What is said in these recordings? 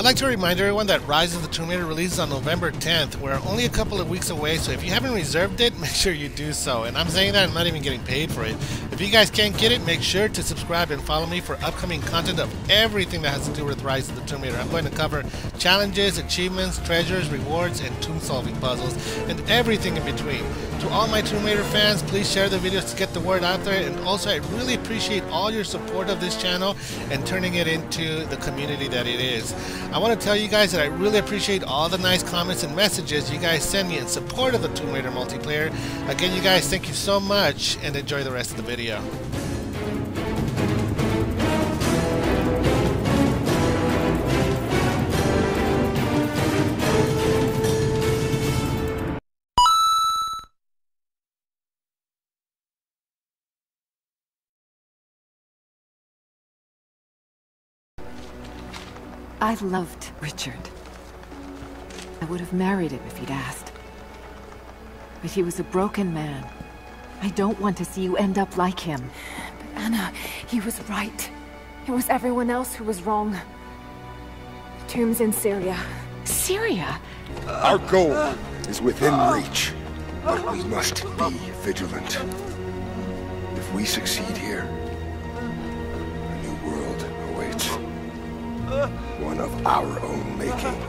I'd like to remind everyone that Rise of the Tomb Raider releases on November 10th. We're only a couple of weeks away, so if you haven't reserved it, make sure you do so. And I'm saying that I'm not even getting paid for it. If you guys can't get it, make sure to subscribe and follow me for upcoming content of everything that has to do with Rise of the Tomb Raider. I'm going to cover challenges, achievements, treasures, rewards, and tomb solving puzzles, and everything in between. To all my Tomb Raider fans, please share the videos to get the word out there, and also I really appreciate all your support of this channel and turning it into the community that it is. I want to tell you guys that I really appreciate all the nice comments and messages you guys send me in support of the Tomb Raider multiplayer. Again, you guys, thank you so much and enjoy the rest of the video. I loved Richard. I would have married him if he'd asked. But he was a broken man. I don't want to see you end up like him. But Anna, he was right. It was everyone else who was wrong. The tomb's in Syria. Syria? Our goal is within reach. But we must be vigilant. If we succeed here, a new world awaits. One of our own making.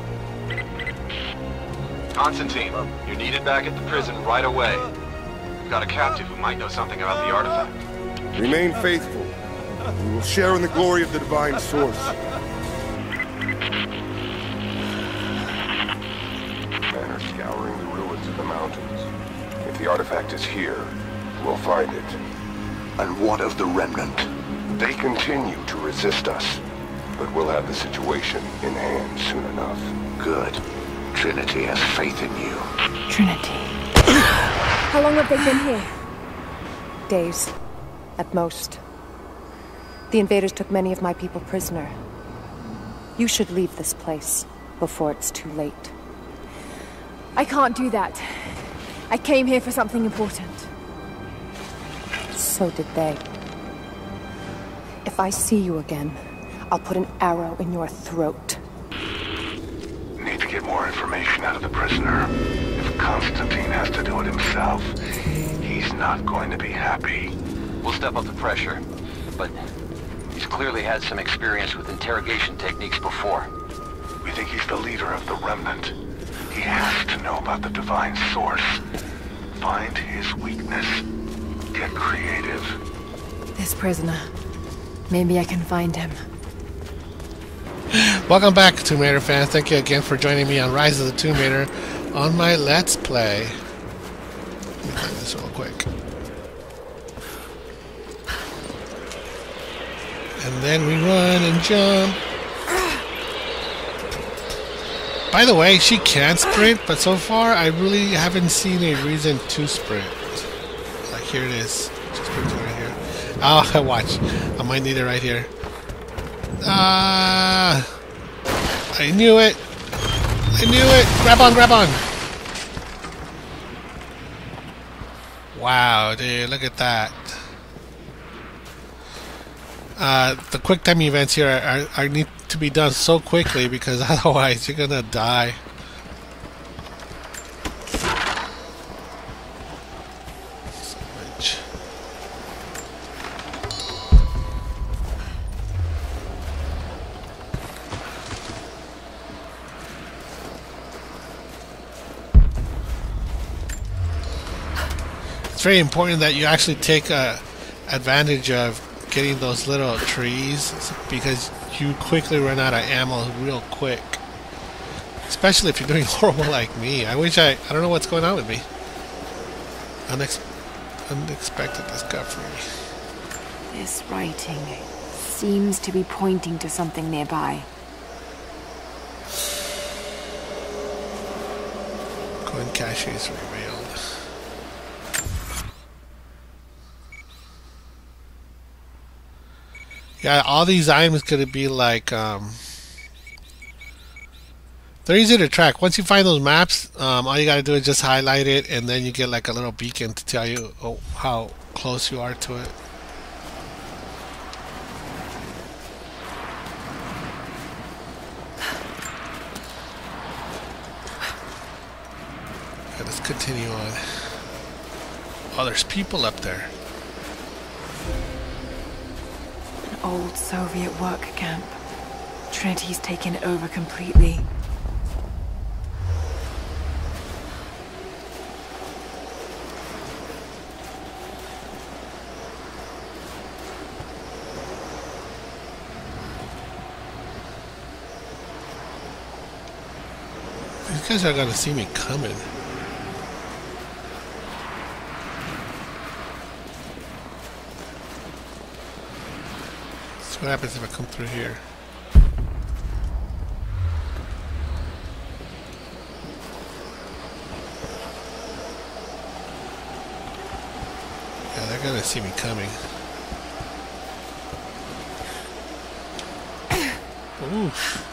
Constantine, you're needed back at the prison right away. We've got a captive who might know something about the artifact. Remain faithful. We will share in the glory of the Divine Source. Men are scouring the ruins of the mountains. If the artifact is here, we'll find it. And what of the Remnant? They continue to resist us. But we'll have the situation in hand soon enough. Good. Trinity has faith in you. Trinity. How long have they been here? Days. At most. The invaders took many of my people prisoner. You should leave this place before it's too late. I can't do that. I came here for something important. So did they. If I see you again, I'll put an arrow in your throat. Need to get more information out of the prisoner. If Constantine has to do it himself, he's not going to be happy. We'll step up the pressure, but he's clearly had some experience with interrogation techniques before. We think he's the leader of the Remnant. He has to know about the Divine Source. Find his weakness. Get creative. This prisoner. Maybe I can find him. Welcome back, Tomb Raider fans. Thank you again for joining me on Rise of the Tomb Raider on my Let's Play. Let me clean this real quick. And then we run and jump. By the way, she can sprint, but so far I really haven't seen a reason to sprint. Like, here it is. She sprints right here. Oh, watch. I might need it right here. I knew it. I knew it. Grab on, grab on. Wow, dude, look at that. The quick time events here are need to be done so quickly because otherwise you're gonna die. It's very important that you actually take advantage of getting those little trees because you quickly run out of ammo real quick. Especially if you're doing horrible like me. I wish I don't know what's going on with me. Unexpected discovery. This writing seems to be pointing to something nearby. Coin cache is revealed. Yeah, all these items could be like, they're easy to track. Once you find those maps, all you gotta do is just highlight it, and then you get like a little beacon to tell you how close you are to it. continue on. Oh, there's people up there. An old Soviet work camp. Trinity's taken over completely. These guys are gonna see me coming. What happens if I come through here? Yeah, they're gonna see me coming. Oof.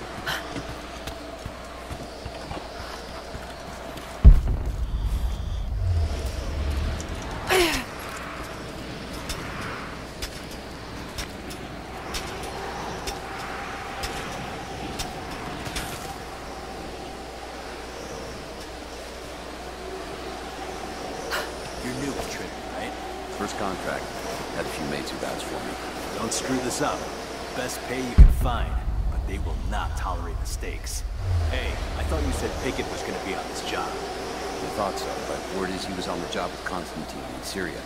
Constantine in Syria.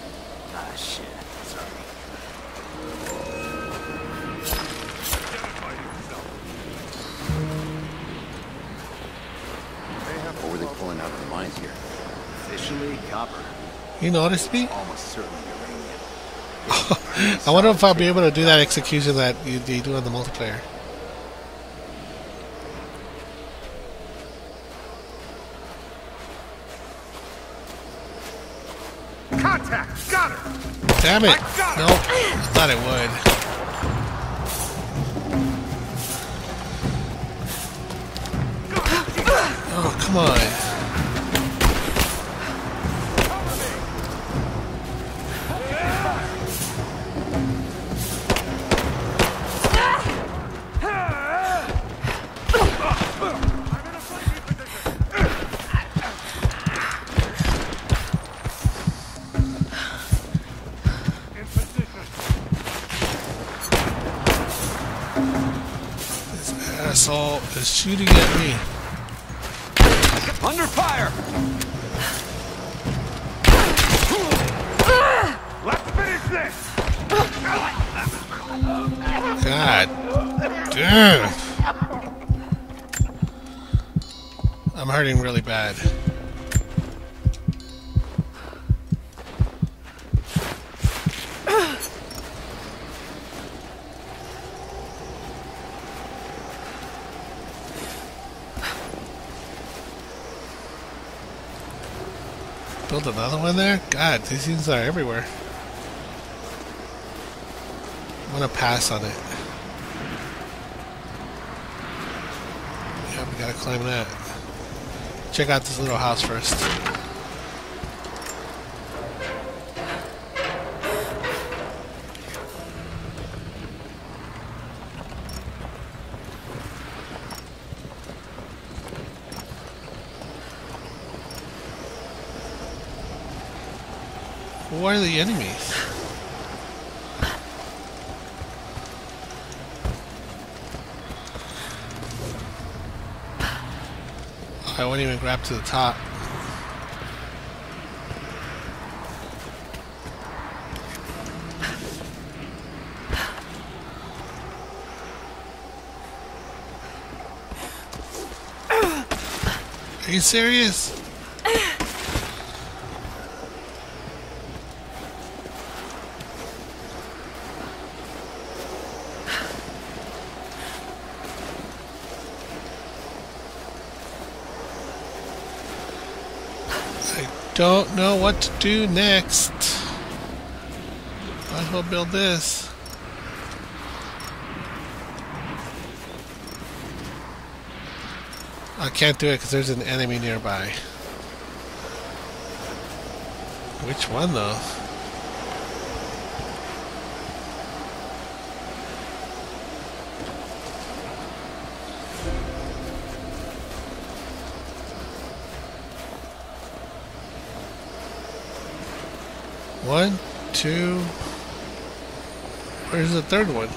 Ah, shit. Sorry. Or were they pulling out the mines here? Officially, copper. You noticed me? Almost certainly uranium. I wonder if I'll be able to do that execution that you do on the multiplayer. Damn it! Nope, I thought it would. Oh, come on. Shooting at me. Under fire. Let's finish this. God damn. I'm hurting really bad. Build another one there? God, these things are everywhere. I'm gonna pass on it. Yeah, we gotta climb that. Check out this little house first. Where are the enemies? I won't even grab to the top. Are you serious? Don't know what to do next. Might as well build this. I can't do it because there's an enemy nearby. Which one though? One, two... Where's the third one?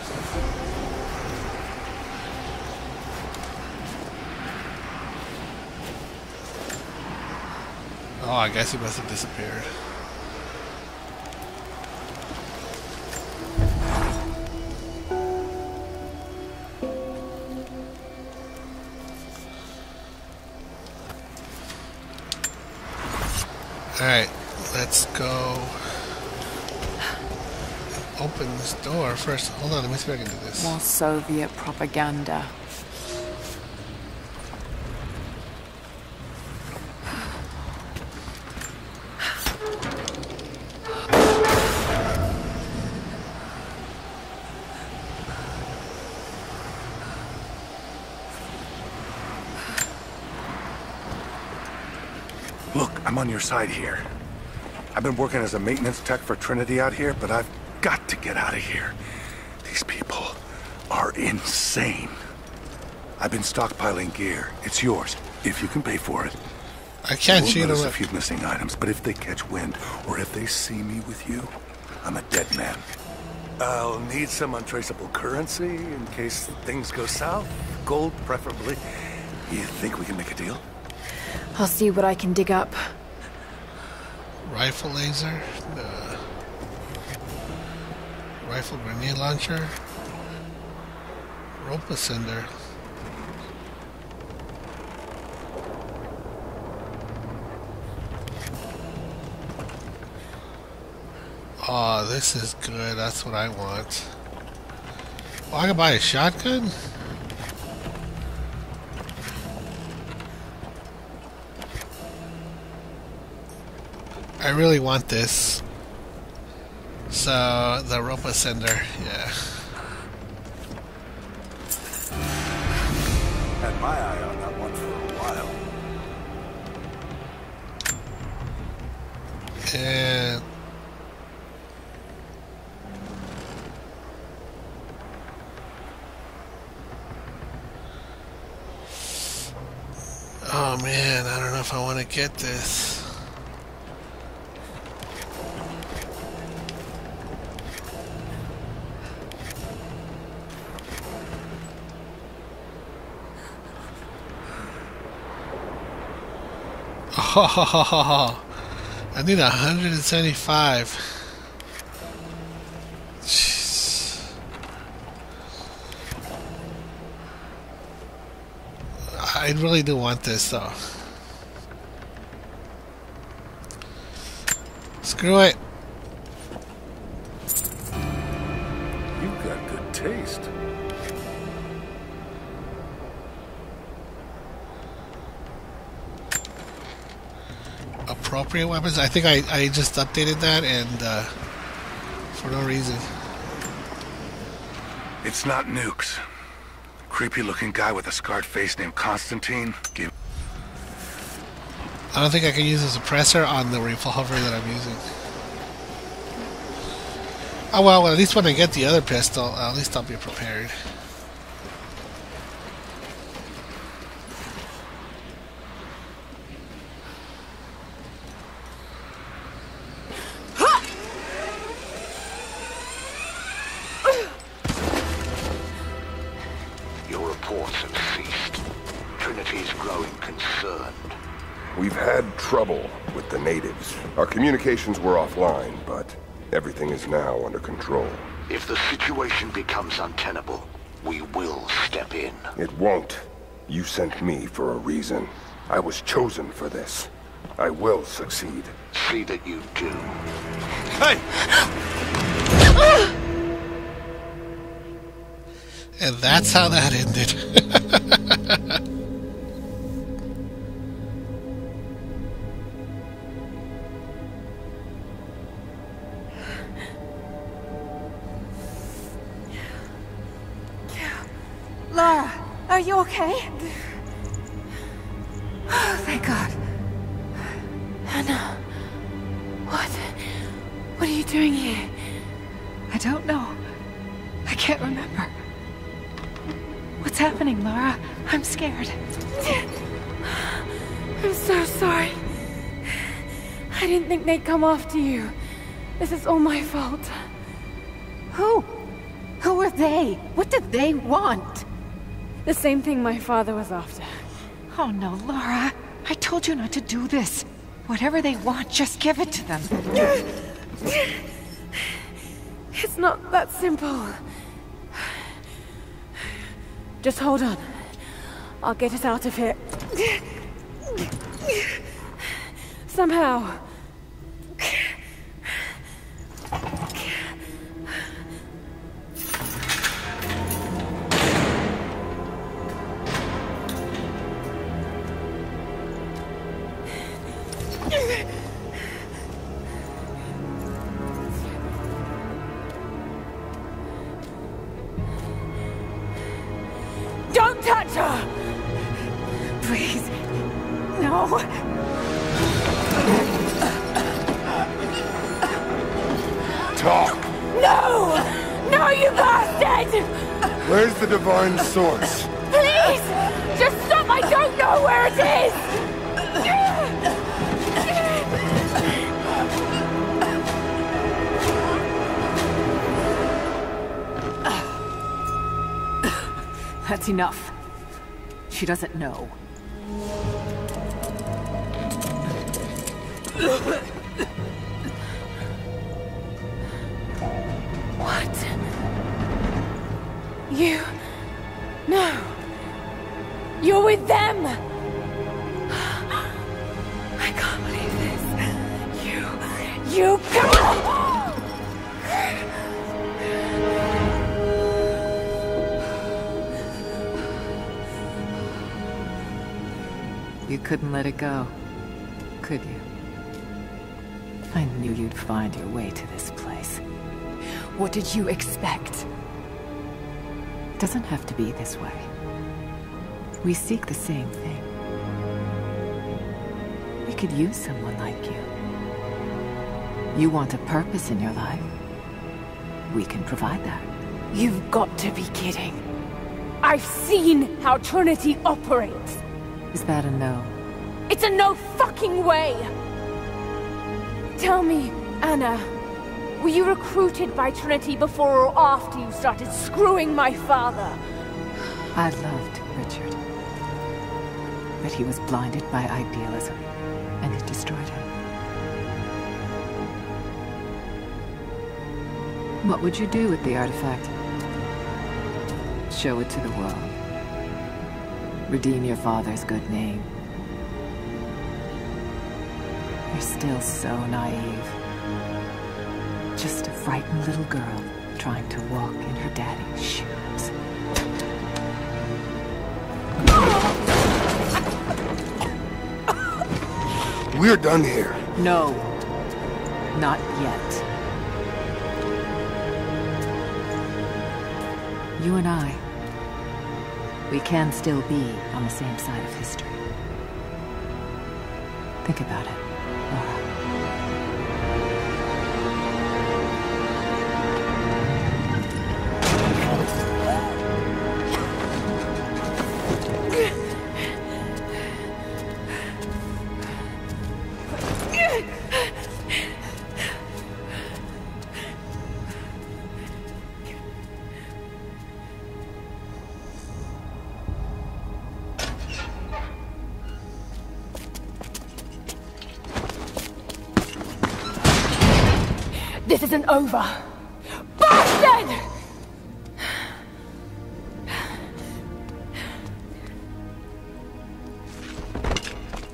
Oh, I guess he must have disappeared. Alright, let's go open this door first. Hold on, let me see if I can do this. More Soviet propaganda. I'm on your side here. I've been working as a maintenance tech for Trinity out here, but I've got to get out of here. These people are insane. I've been stockpiling gear. It's yours, if you can pay for it. I can't see a few missing items, but if they catch wind, or if they see me with you, I'm a dead man. I'll need some untraceable currency in case things go south. Gold, preferably. You think we can make a deal? I'll see what I can dig up. Rifle laser, the rifle grenade launcher, rope ascender. Oh, this is good. That's what I want. Oh, I can buy a shotgun? I really want this. So, the rope ascender, yeah. Had my eye on that one for a while. And... oh man, I don't know if I want to get this. I need 175. Jeez. I really do want this though. Screw it. You've got good taste. Appropriate weapons. I think I just updated that and for no reason. It's not nukes. Creepy looking guy with a scarred face named Constantine gave... I don't think I can use a suppressor on the revolver that I'm using. Oh well, at least when I get the other pistol, at least I'll be prepared. Communications were offline, but everything is now under control. If the situation becomes untenable, we will step in. It won't. You sent me for a reason. I was chosen for this. I will succeed. See that you do. Hey! And that's how that ended. Laura, are you okay? Oh, thank God. Anna. What? What are you doing here? I don't know. I can't remember. What's happening, Laura? I'm scared. I'm so sorry. I didn't think they'd come after you. This is all my fault. Who? Who are they? What did they want? The same thing my father was after. Oh no, Laura. I told you not to do this. Whatever they want, just give it to them. It's not that simple. Just hold on. I'll get us out of here. Somehow. Don't touch her! Please. No. Talk. No! No, you bastard! Where's the Divine Source? Please! Just stop! I don't know where it is! That's enough. She doesn't know. You... No! You're with them! I can't believe this. You can't! You couldn't let it go, could you? I knew you'd find your way to this place. What did you expect? Doesn't have to be this way. We seek the same thing. We could use someone like you. You want a purpose in your life. We can provide that. You've got to be kidding. I've seen how Trinity operates. Is that a no? It's a no fucking way! Tell me, Anna. Were you recruited by Trinity before or after you started screwing my father? I loved Richard. But he was blinded by idealism, and it destroyed him. What would you do with the artifact? Show it to the world. Redeem your father's good name. You're still so naive. Just a frightened little girl trying to walk in her daddy's shoes. We're done here. No, not yet. You and I, we can still be on the same side of history. Think about it. This isn't over. Bastard!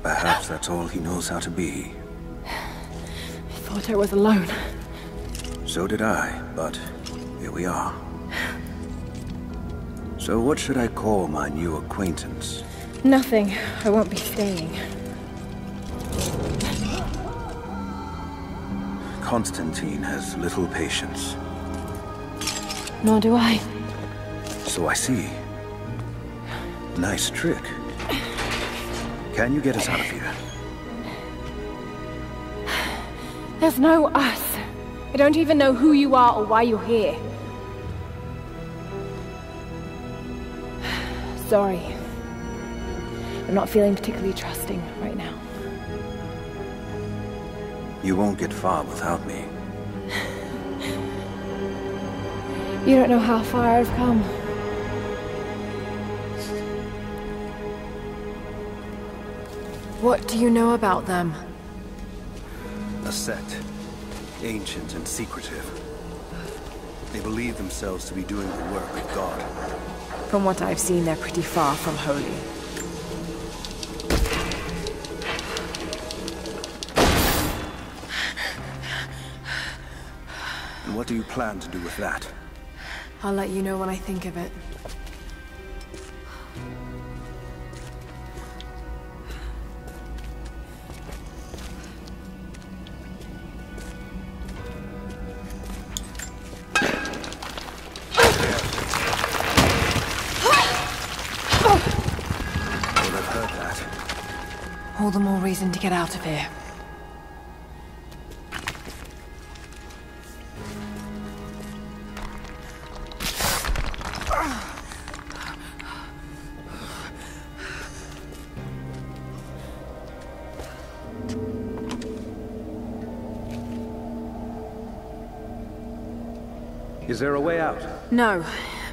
Perhaps that's all he knows how to be. I thought I was alone. So did I, but here we are. So what should I call my new acquaintance? Nothing. I won't be staying. Constantine has little patience. Nor do I. So I see. Nice trick. Can you get us out of here? There's no us. I don't even know who you are or why you're here. Sorry. I'm not feeling particularly trusting right now. You won't get far without me. You don't know how far I've come. What do you know about them? A sect. Ancient and secretive. They believe themselves to be doing the work of God. From what I've seen, they're pretty far from holy. And what do you plan to do with that? I'll let you know when I think of it. Well, I've heard that. All the more reason to get out of here. Is there a way out? No,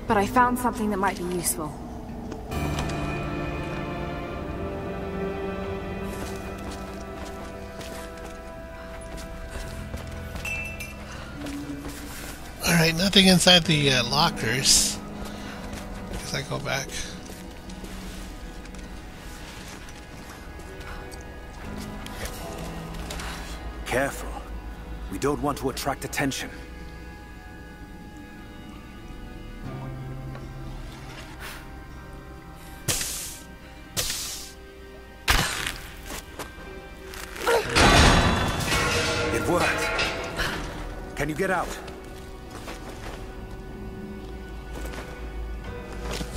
but I found something that might be useful. Alright, nothing inside the lockers. I guess I go back. Careful. We don't want to attract attention. You get out.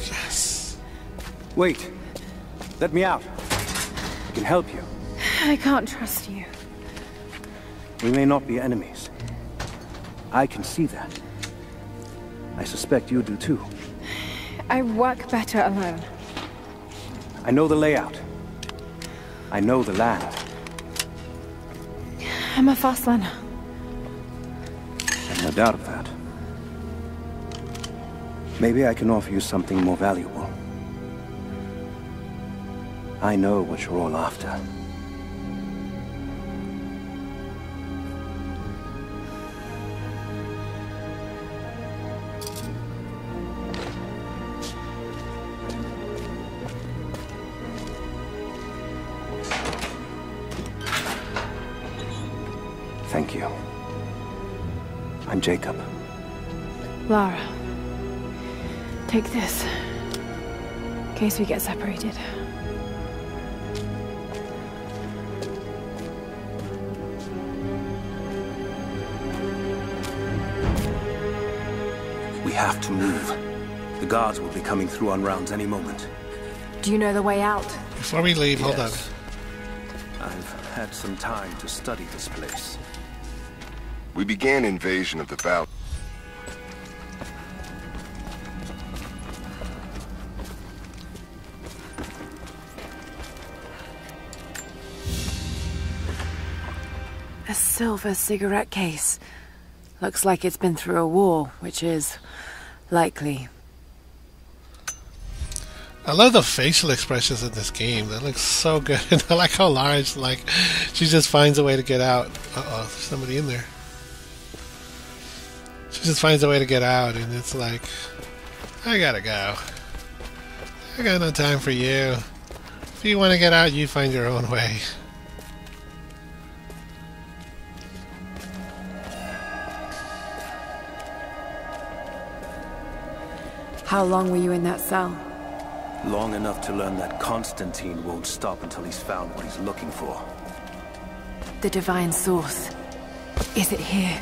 Yes. Wait. Let me out. I can help you. I can't trust you. We may not be enemies. I can see that. I suspect you do too. I work better alone. I know the layout. I know the land. I'm a fast learner. No doubt of that. Maybe I can offer you something more valuable. I know what you're all after. Thank you. I'm Jacob. Laura, take this, in case we get separated. We have to move. The guards will be coming through on rounds any moment. Do you know the way out? Before we leave, yes. Hold on. I've had some time to study this place. We began invasion of the valley. A silver cigarette case. Looks like it's been through a war, which is likely. I love the facial expressions in this game. That looks so good. I like how large, like, she just finds a way to get out. Uh-oh, there's somebody in there. She just finds a way to get out, and it's like, I gotta go. I got no time for you. If you want to get out, you find your own way. How long were you in that cell? Long enough to learn that Constantine won't stop until he's found what he's looking for. The Divine Source. Is it here?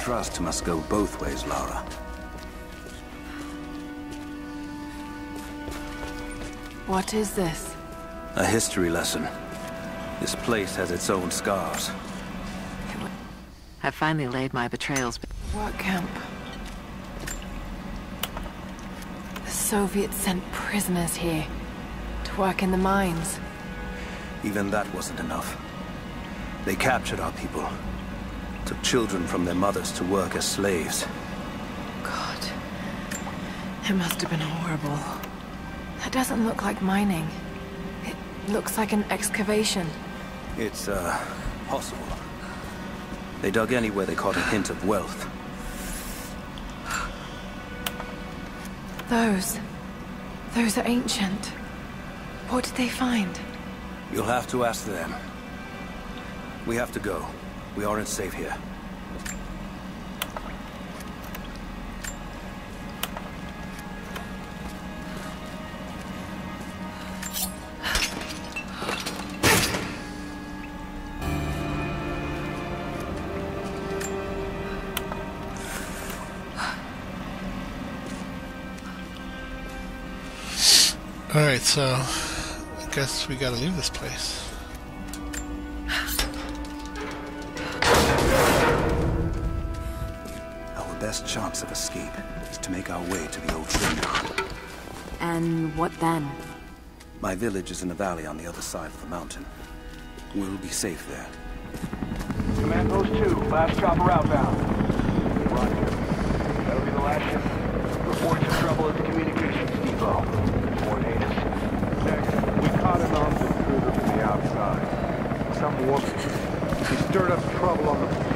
Trust must go both ways, Laura. What is this? A history lesson. This place has its own scars. I finally laid my betrayals. Work camp. The Soviets sent prisoners here to work in the mines. Even that wasn't enough. They captured our people. Took children from their mothers to work as slaves. God. It must have been horrible. That doesn't look like mining. It looks like an excavation. It's, possible. They dug anywhere they caught a hint of wealth. Those are ancient. What did they find? You'll have to ask them. We have to go. We aren't safe here. Alright, so I guess we gotta leave this place. Our best chance of escape is to make our way to the old Trinity. And what then? My village is in a valley on the other side of the mountain. We'll be safe there. Command post 2, last chopper outbound. Roger. That'll be the last ship. Reports of trouble at the communications depot. Next, we caught an armed intruder from the outside. Some whoop. He stirred up trouble on the...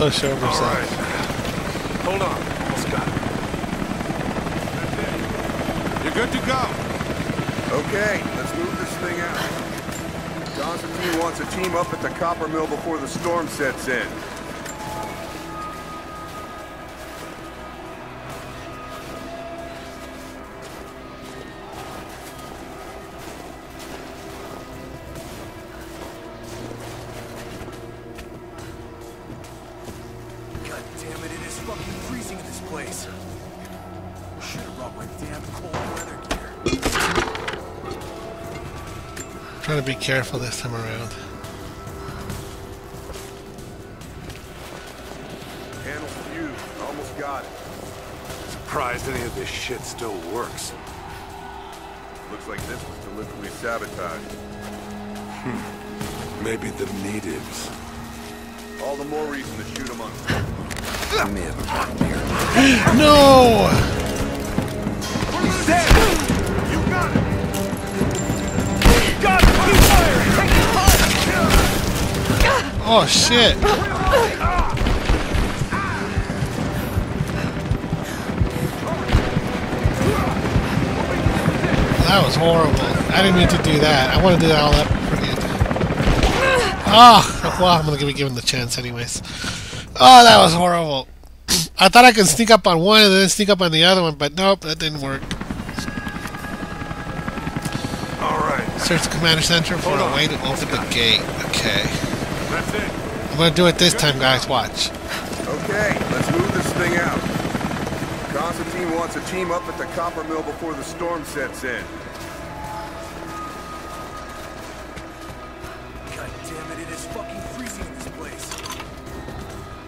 So sure of herself. All right. Hold on. Almost got it. You're good to go. Okay, let's move this thing out. Constantine wants a team up at the copper mill before the storm sets in. Be careful this time around. Handle fused. Almost got it. Surprised any of this shit still works. Looks like this was deliberately sabotaged. Maybe the natives. All the more reason to shoot them on. No! Oh shit! That was horrible. I didn't mean to do that. I want to do that all up again. Oh, well, I'm gonna be given the chance anyways. Oh, that was horrible. I thought I could sneak up on one and then sneak up on the other one, but nope, that didn't work. All right. Search the commander center for a way to open the gate. Okay. That's it. I'm gonna do it this time, guys. Watch. Okay, let's move this thing out. Constantine wants a team up at the copper mill before the storm sets in. God damn it! It is fucking freezing in this place.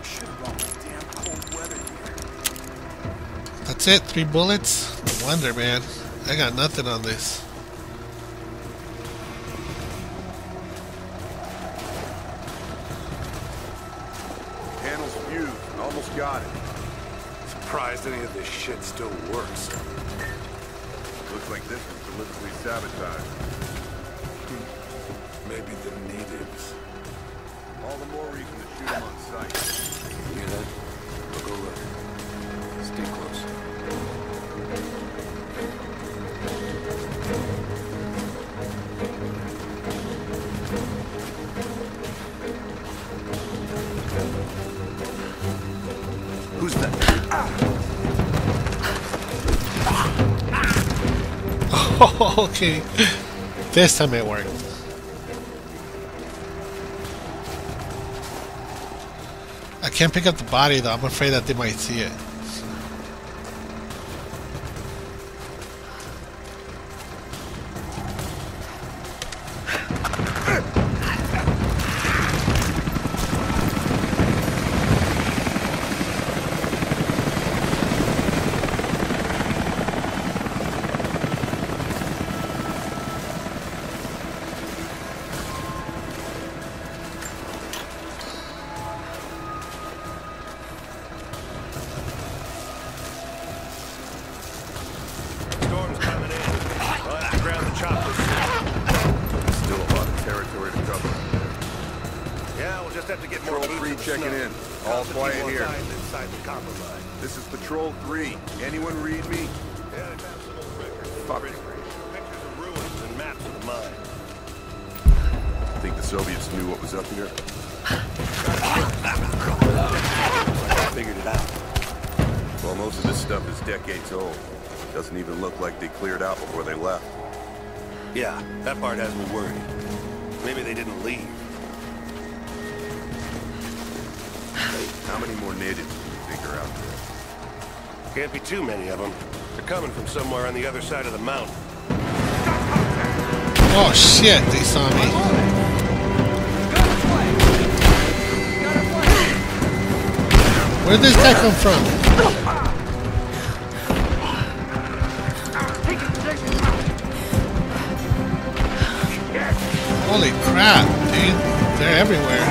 Should have brought my damn cold weather here. That's it. 3 bullets. No wonder, man. I got nothing on this. Got it. Surprised any of this shit still works. Looks like this was deliberately sabotaged. Maybe the natives. All the more reason to shoot them on sight. You hear that? Look over. Stay close. Who's that? Oh, okay. This time it worked. I can't pick up the body though. I'm afraid that they might see it. in trouble. Yeah, we'll just have to get more Patrol 3 checking in. All quiet here. This is Patrol 3. Anyone read me? Yeah, I have some old records. Fuck. Pictures of ruins and maps of mine. I think the Soviets knew what was up here. Figured it out. Well, most of this stuff is decades old. Doesn't even look like they cleared out before they left. Yeah, that part has me worried. Maybe they didn't leave. How many more natives do you think are out there? Can't be too many of them. They're coming from somewhere on the other side of the mountain. Oh shit, they saw me. Where did this guy come from? Holy crap, dude. They're everywhere.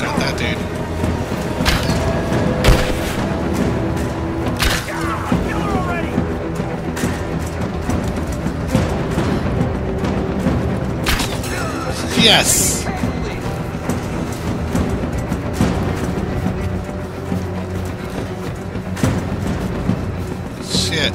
Got that dude. Yes. Shit.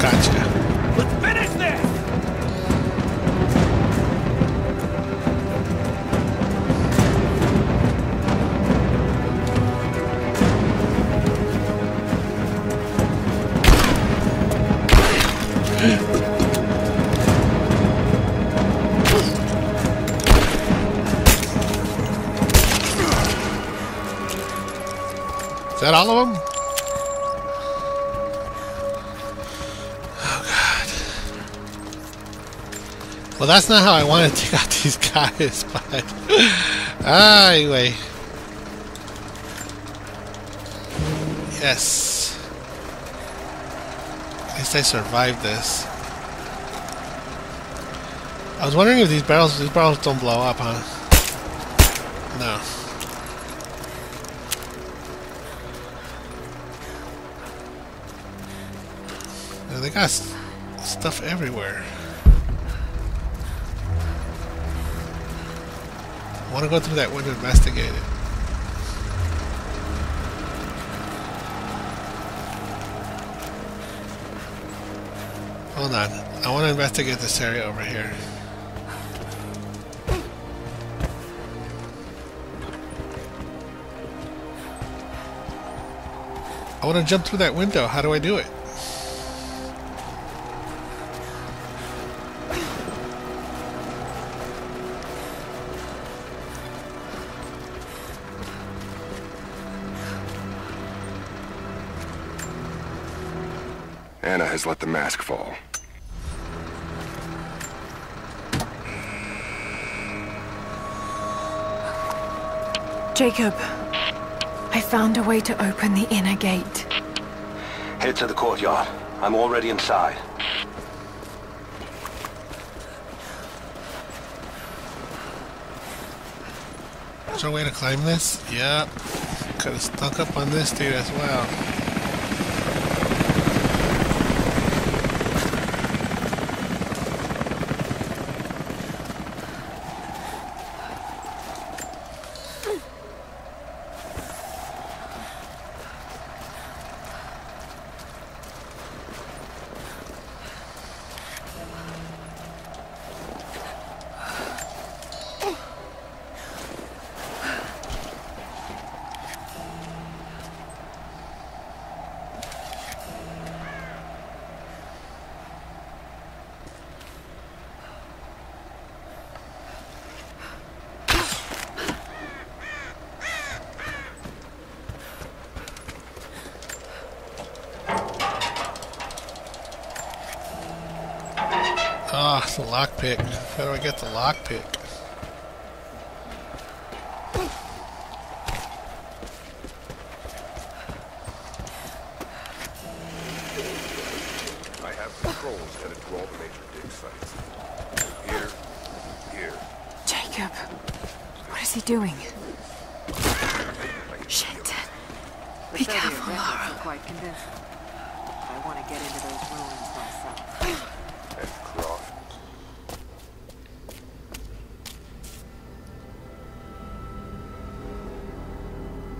Gotcha. Let's finish Is that all of them? Oh god. Well, that's not how I wanted to take out these guys, but anyway. Yes. At least I survived this. I was wondering if these barrels don't blow up, huh? No. They got stuff everywhere. I want to go through that window and investigate it. Hold on. I want to investigate this area over here. I want to jump through that window. How do I do it? Anna has let the mask fall. Jacob, I found a way to open the inner gate. Head to the courtyard. I'm already inside. Is there a way to climb this? Yep. Could have stuck up on this dude as well. Ah, it's a lockpick. How do I get the lockpick? he doing? Shit. Be careful, Laura. I'm quite convinced. I want to get into those ruins myself. And Croft.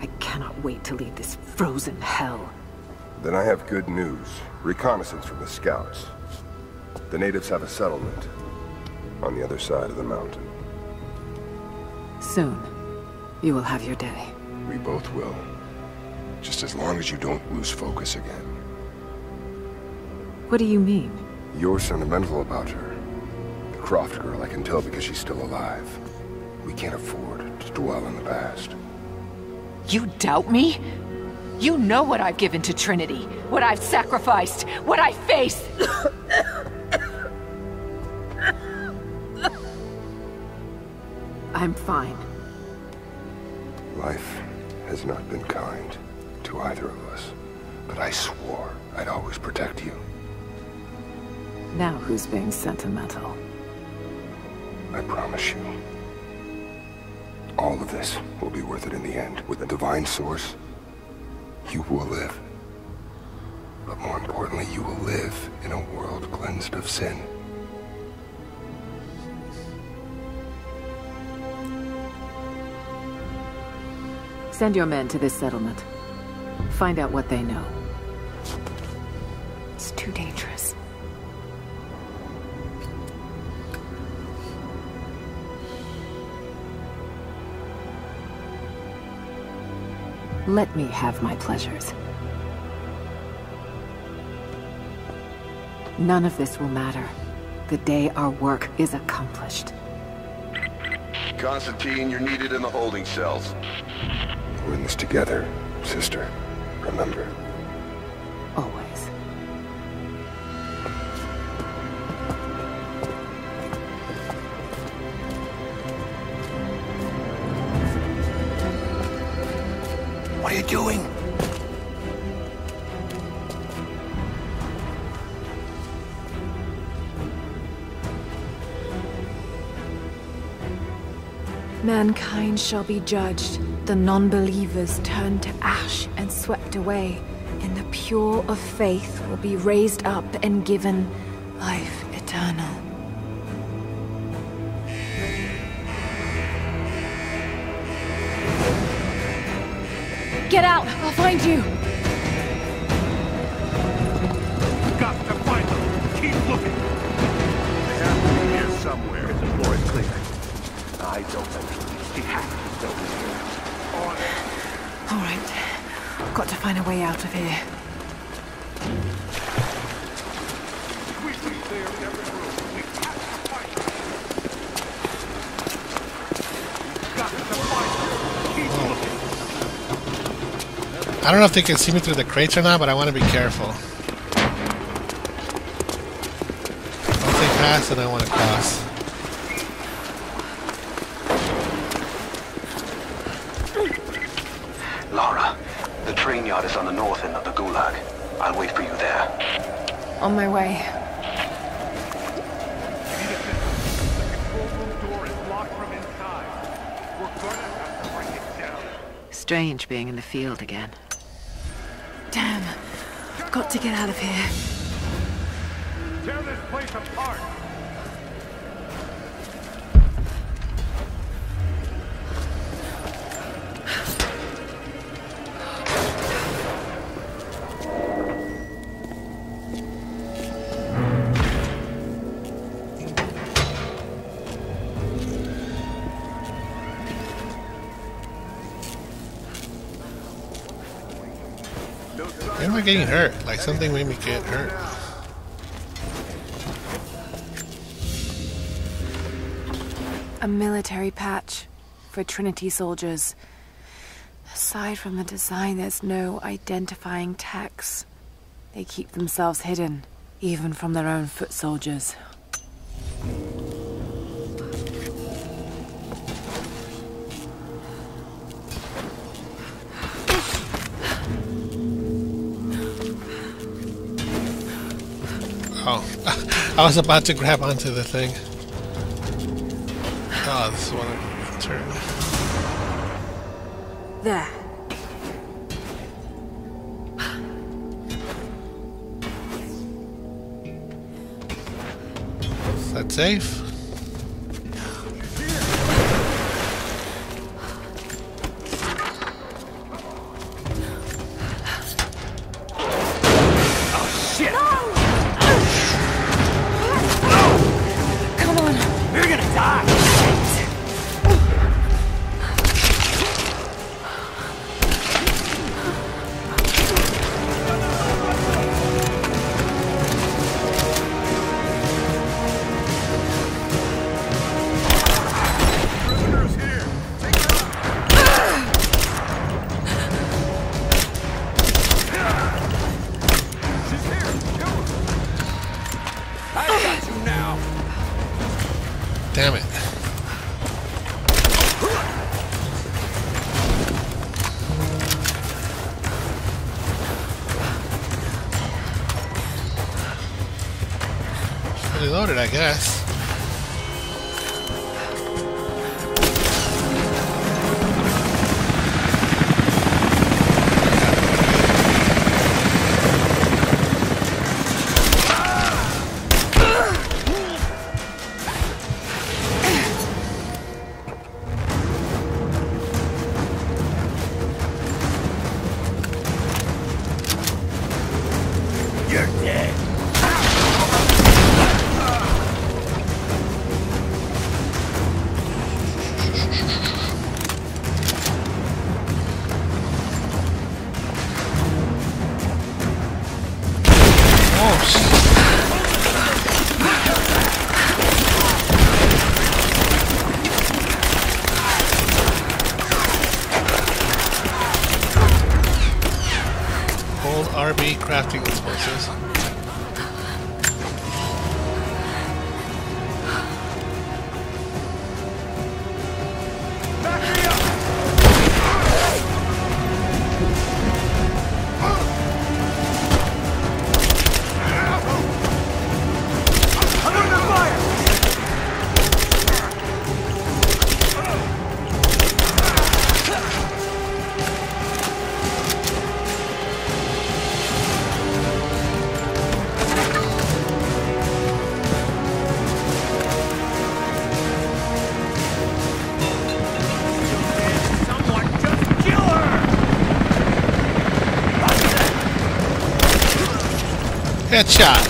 I cannot wait to leave this frozen hell. Then I have good news. Reconnaissance from the scouts. The natives have a settlement on the other side of the mountain. Soon, you will have your day. We both will. Just as long as you don't lose focus again. What do you mean? You're sentimental about her. The Croft girl, I can tell because she's still alive. We can't afford to dwell on the past. You doubt me? You know what I've given to Trinity, what I've sacrificed, what I face. I'm fine. Life has not been kind to either of us, but I swore I'd always protect you. Now who's being sentimental? I promise you, all of this will be worth it in the end. With the Divine Source, you will live. But more importantly, you will live in a world cleansed of sin. Send your men to this settlement. Find out what they know. It's too dangerous. Let me have my pleasures. None of this will matter the day our work is accomplished. Constantine, you're needed in the holding cells. We're in this together, sister. Remember. Always. What are you doing? Mankind shall be judged. The non-believers turned to ash and swept away, and the pure of faith will be raised up and given life eternal. Get out! I'll find you! You've got to find them! Keep looking! They have to be here somewhere. The floor is clear. I don't think she has to go here. All right. I've got to find a way out of here. I don't know if they can see me through the crates or not, but I want to be careful. Once they pass, then I want to cross. Is on the north end of the Gulag. I'll wait for you there. On my way. Strange being in the field again. Damn. I've got to get out of here. Tear this place apart! Getting hurt, like something made me get hurt. A military patch for Trinity soldiers. Aside from the design, there's no identifying tags. They keep themselves hidden, even from their own foot soldiers. I was about to grab onto the thing. Oh, this one turned. There. Is that safe? Loaded, I guess. Crafting explosives. Headshot.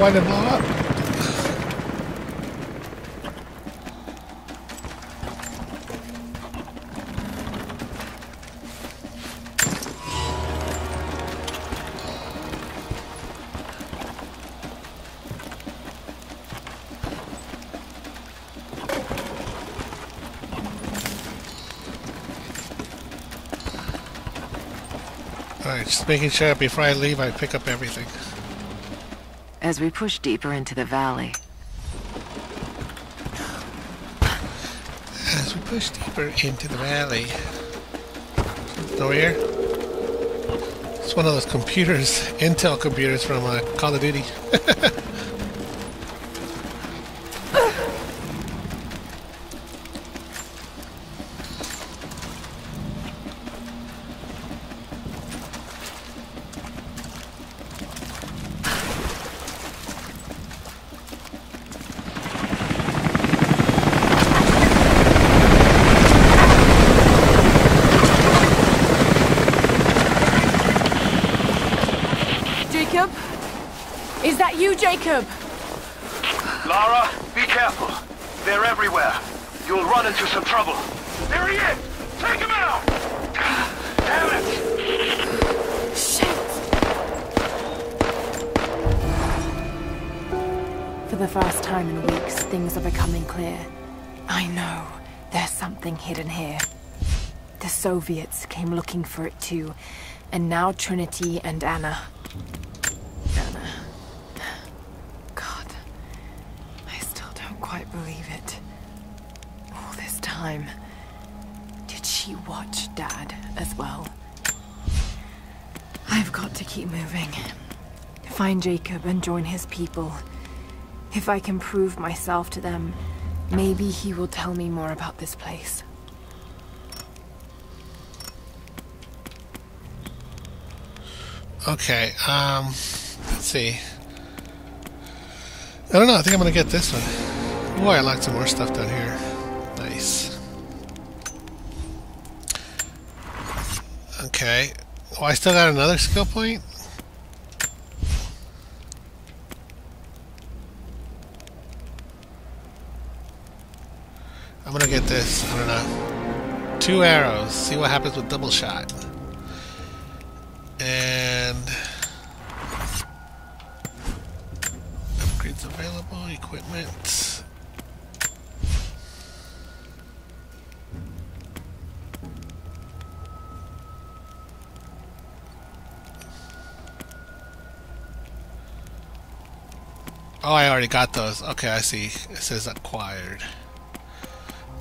Why did it blow up? Just making sure before I leave, I pick up everything. As we push deeper into the valley. As we push deeper into the valley. Over here. It's one of those computers, Intel computers from Call of Duty. Is that you, Jacob? Laura, be careful. They're everywhere. You'll run into some trouble. There he is! Take him out! Damn it! Shit! For the first time in weeks, things are becoming clear. I know. There's something hidden here. The Soviets came looking for it too. And now Trinity and Anna. Did she watch Dad as well? I've got to keep moving. Find Jacob and join his people. If I can prove myself to them, maybe he will tell me more about this place. Okay, let's see. I don't know, I think I'm gonna get this one. Boy, I like some more stuff down here. Nice. Okay. Oh, I still got another skill point? I'm gonna get this, I don't know. 2 arrows, see what happens with double shot. And upgrades available, equipment. Oh, I already got those. Okay, I see. It says acquired.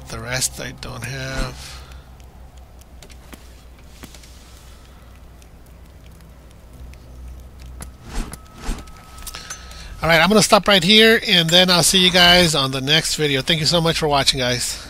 The rest I don't have. Alright, I'm going to stop right here, and then I'll see you guys on the next video. Thank you so much for watching, guys.